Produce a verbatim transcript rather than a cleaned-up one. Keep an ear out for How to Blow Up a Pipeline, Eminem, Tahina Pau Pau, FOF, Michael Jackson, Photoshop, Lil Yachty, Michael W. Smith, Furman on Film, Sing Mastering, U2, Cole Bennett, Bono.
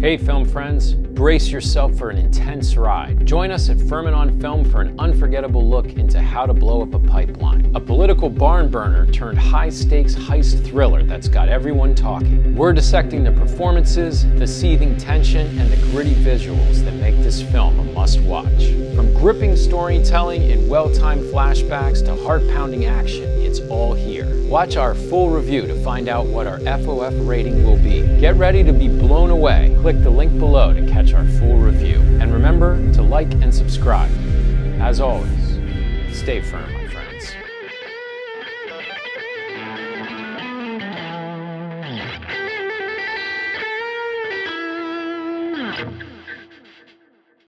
Hey film friends, brace yourself for an intense ride. Join us at Furman on Film for an unforgettable look into How to Blow Up a Pipeline, a political barn burner turned high-stakes heist thriller that's got everyone talking. We're dissecting the performances, the seething tension, and the gritty visuals that make this film a must-watch. From gripping storytelling and well-timed flashbacks to heart-pounding action, it's all here. Watch our full review to find out what our F O F rating will be. Get ready to be blown away. Click the link below to catch our full review. And remember to like and subscribe. As always, stay firm, my friend.